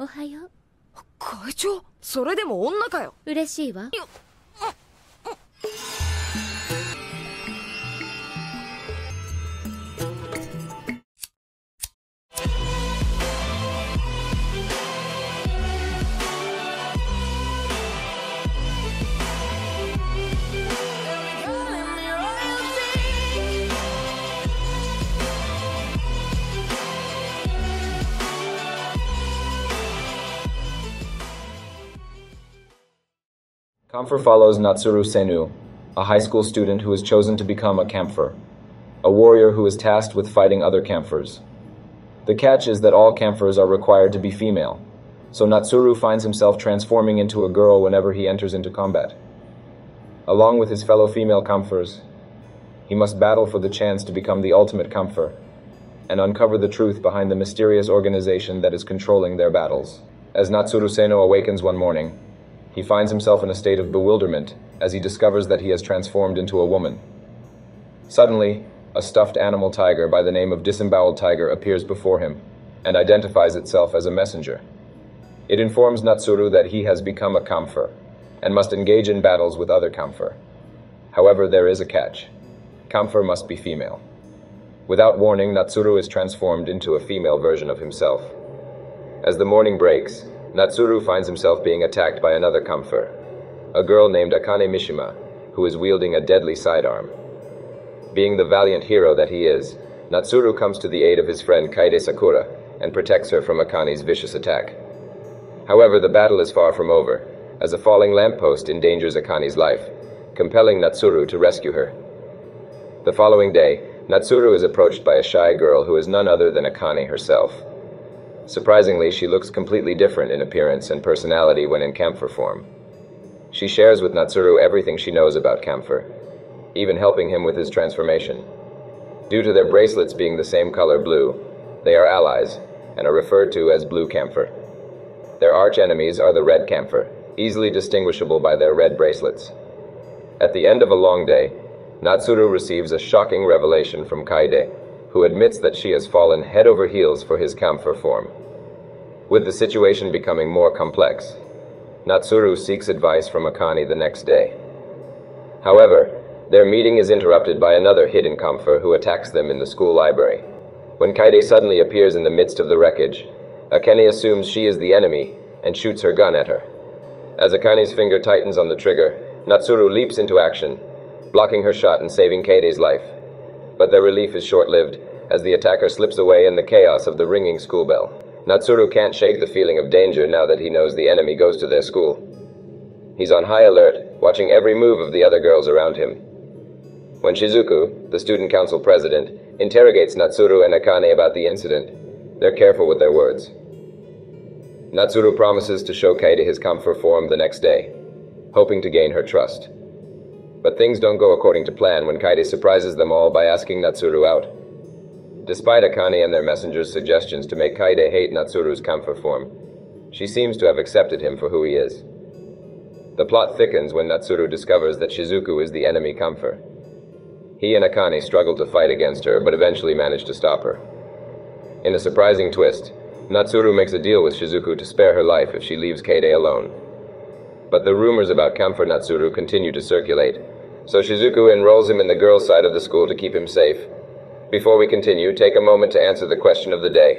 おはよう。会長、それでも女かよ。嬉しいわ。Kämpfer follows Natsuru Senu, a high school student who is chosen to become a Kämpfer, a warrior who is tasked with fighting other Kämpfers. The catch is that all Kämpfers are required to be female, so Natsuru finds himself transforming into a girl whenever he enters into combat. Along with his fellow female Kämpfers, he must battle for the chance to become the ultimate Kämpfer, and uncover the truth behind the mysterious organization that is controlling their battles. As Natsuru Senu awakens one morning, he finds himself in a state of bewilderment as he discovers that he has transformed into a woman. Suddenly, a stuffed animal tiger by the name of Disemboweled Tiger appears before him and identifies itself as a messenger. It informs Natsuru that he has become a Kämpfer and must engage in battles with other Kämpfer. However, there is a catch. Kämpfer must be female. Without warning, Natsuru is transformed into a female version of himself. As the morning breaks, Natsuru finds himself being attacked by another Kämpfer, a girl named Akane Mishima, who is wielding a deadly sidearm. Being the valiant hero that he is, Natsuru comes to the aid of his friend Kaede Sakura and protects her from Akane's vicious attack. However, the battle is far from over, as a falling lamppost endangers Akane's life, compelling Natsuru to rescue her. The following day, Natsuru is approached by a shy girl who is none other than Akane herself. Surprisingly, she looks completely different in appearance and personality when in Kämpfer form. She shares with Natsuru everything she knows about Kämpfer, even helping him with his transformation. Due to their bracelets being the same color blue, they are allies and are referred to as Blue Kämpfer. Their arch-enemies are the Red Kämpfer, easily distinguishable by their red bracelets. At the end of a long day, Natsuru receives a shocking revelation from Kaede, who admits that she has fallen head over heels for his Kämpfer form. With the situation becoming more complex, Natsuru seeks advice from Akane the next day. However, their meeting is interrupted by another hidden Kämpfer who attacks them in the school library. When Kaede suddenly appears in the midst of the wreckage, Akane assumes she is the enemy and shoots her gun at her. As Akane's finger tightens on the trigger, Natsuru leaps into action, blocking her shot and saving Kaede's life. But their relief is short-lived, as the attacker slips away in the chaos of the ringing school bell. Natsuru can't shake the feeling of danger now that he knows the enemy goes to their school. He's on high alert, watching every move of the other girls around him. When Shizuku, the student council president, interrogates Natsuru and Akane about the incident, they're careful with their words. Natsuru promises to show Kaede his Kämpfer form the next day, hoping to gain her trust. But things don't go according to plan when Kaede surprises them all by asking Natsuru out. Despite Akane and their messenger's suggestions to make Kaede hate Natsuru's Kämpfer form, she seems to have accepted him for who he is. The plot thickens when Natsuru discovers that Shizuku is the enemy Kämpfer. He and Akane struggle to fight against her, but eventually manage to stop her. In a surprising twist, Natsuru makes a deal with Shizuku to spare her life if she leaves Kaede alone. But the rumors about Kämpfer Natsuru continue to circulate, so Shizuku enrolls him in the girls' side of the school to keep him safe. Before we continue, take a moment to answer the question of the day.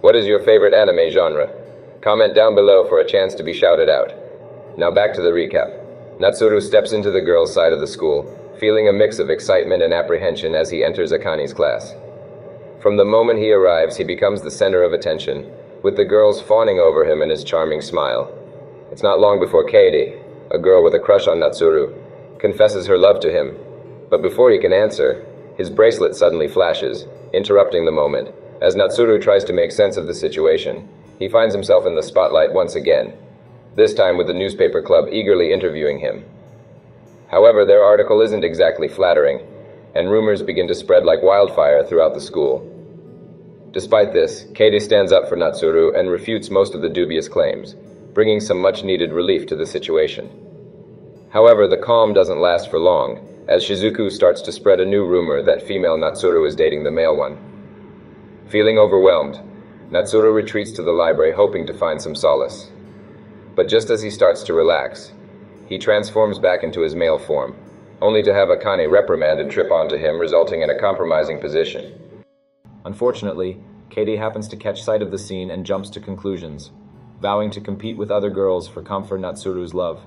What is your favorite anime genre? Comment down below for a chance to be shouted out. Now back to the recap. Natsuru steps into the girls' side of the school, feeling a mix of excitement and apprehension as he enters Akane's class. From the moment he arrives, he becomes the center of attention, with the girls fawning over him and his charming smile. It's not long before Kaede, a girl with a crush on Natsuru, confesses her love to him, but before he can answer, his bracelet suddenly flashes, interrupting the moment. As Natsuru tries to make sense of the situation, he finds himself in the spotlight once again, this time with the newspaper club eagerly interviewing him. However, their article isn't exactly flattering, and rumors begin to spread like wildfire throughout the school. Despite this, Kaede stands up for Natsuru and refutes most of the dubious claims, bringing some much-needed relief to the situation. However, the calm doesn't last for long, as Shizuku starts to spread a new rumor that female Natsuru is dating the male one. Feeling overwhelmed, Natsuru retreats to the library, hoping to find some solace. But just as he starts to relax, he transforms back into his male form, only to have Akane reprimand and trip onto him, resulting in a compromising position. Unfortunately, Kaede happens to catch sight of the scene and jumps to conclusions, vowing to compete with other girls for Kämpfer Natsuru's love.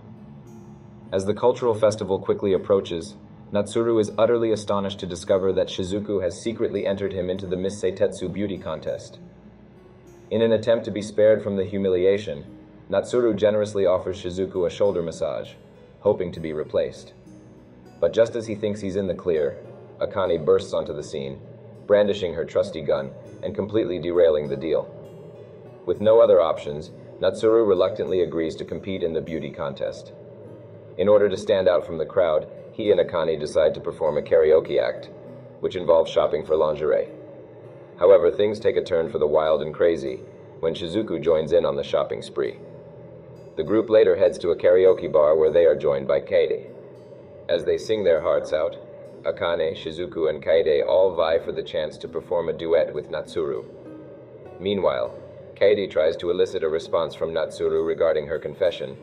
As the cultural festival quickly approaches, Natsuru is utterly astonished to discover that Shizuku has secretly entered him into the Miss Seitetsu beauty contest. In an attempt to be spared from the humiliation, Natsuru generously offers Shizuku a shoulder massage, hoping to be replaced. But just as he thinks he's in the clear, Akane bursts onto the scene, brandishing her trusty gun and completely derailing the deal. With no other options, Natsuru reluctantly agrees to compete in the beauty contest. In order to stand out from the crowd, he and Akane decide to perform a karaoke act, which involves shopping for lingerie. However, things take a turn for the wild and crazy when Shizuku joins in on the shopping spree. The group later heads to a karaoke bar where they are joined by Kaede. As they sing their hearts out, Akane, Shizuku, and Kaede all vie for the chance to perform a duet with Natsuru. Meanwhile, Kaede tries to elicit a response from Natsuru regarding her confession,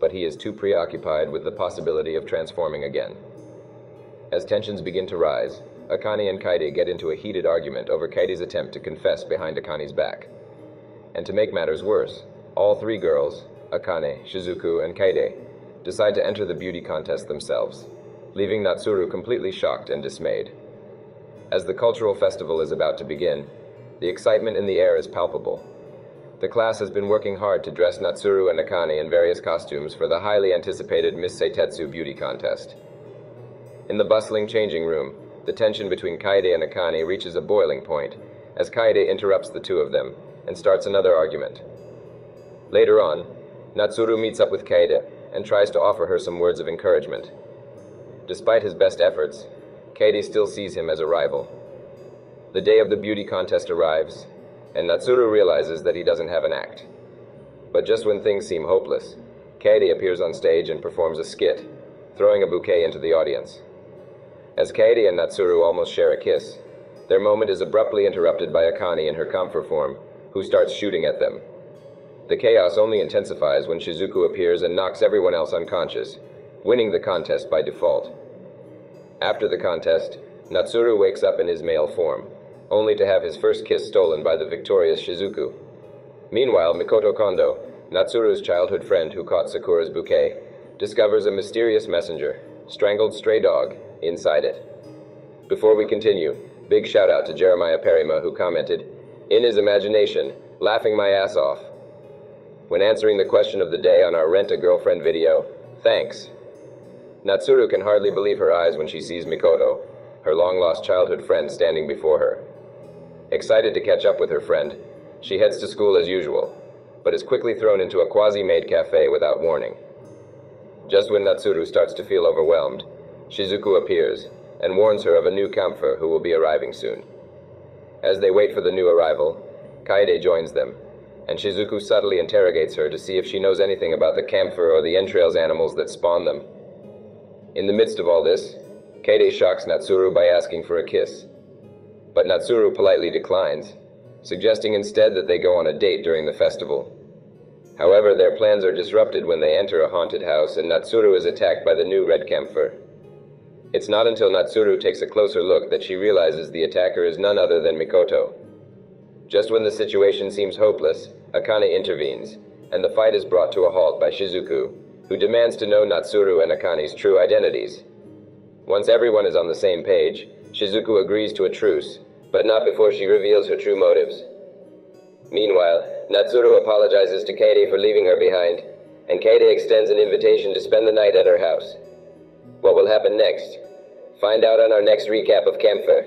but he is too preoccupied with the possibility of transforming again. As tensions begin to rise, Akane and Kaede get into a heated argument over Kaede's attempt to confess behind Akane's back. And to make matters worse, all three girls, Akane, Shizuku, and Kaede, decide to enter the beauty contest themselves, leaving Natsuru completely shocked and dismayed. As the cultural festival is about to begin, the excitement in the air is palpable. The class has been working hard to dress Natsuru and Akane in various costumes for the highly anticipated Miss Seitetsu beauty contest. In the bustling changing room, the tension between Kaede and Akane reaches a boiling point as Kaede interrupts the two of them and starts another argument. Later on, Natsuru meets up with Kaede and tries to offer her some words of encouragement. Despite his best efforts, Kaede still sees him as a rival. The day of the beauty contest arrives, and Natsuru realizes that he doesn't have an act. But just when things seem hopeless, Kaede appears on stage and performs a skit, throwing a bouquet into the audience. As Kaede and Natsuru almost share a kiss, their moment is abruptly interrupted by Akane in her Kämpfer form, who starts shooting at them. The chaos only intensifies when Shizuku appears and knocks everyone else unconscious, winning the contest by default. After the contest, Natsuru wakes up in his male form, only to have his first kiss stolen by the victorious Shizuku. Meanwhile, Mikoto Kondo, Natsuru's childhood friend who caught Sakura's bouquet, discovers a mysterious messenger, strangled stray dog, inside it. Before we continue, big shout out to Jeremiah Perima, who commented, "In his imagination, laughing my ass off," when answering the question of the day on our Rent-A-Girlfriend video. Thanks. Natsuru can hardly believe her eyes when she sees Mikoto, her long-lost childhood friend, standing before her. Excited to catch up with her friend, she heads to school as usual, but is quickly thrown into a quasi-maid cafe without warning. Just when Natsuru starts to feel overwhelmed, Shizuku appears and warns her of a new Kämpfer who will be arriving soon. As they wait for the new arrival, Kaede joins them, and Shizuku subtly interrogates her to see if she knows anything about the Kämpfer or the entrails animals that spawn them. In the midst of all this, Kaede shocks Natsuru by asking for a kiss, but Natsuru politely declines, suggesting instead that they go on a date during the festival. However, their plans are disrupted when they enter a haunted house and Natsuru is attacked by the new red Kämpfer. It's not until Natsuru takes a closer look that she realizes the attacker is none other than Mikoto. Just when the situation seems hopeless, Akane intervenes, and the fight is brought to a halt by Shizuku, who demands to know Natsuru and Akane's true identities. Once everyone is on the same page, Shizuku agrees to a truce, but not before she reveals her true motives. Meanwhile, Natsuru apologizes to Kaede for leaving her behind, and Kaede extends an invitation to spend the night at her house. What will happen next? Find out on our next recap of Kämpfer.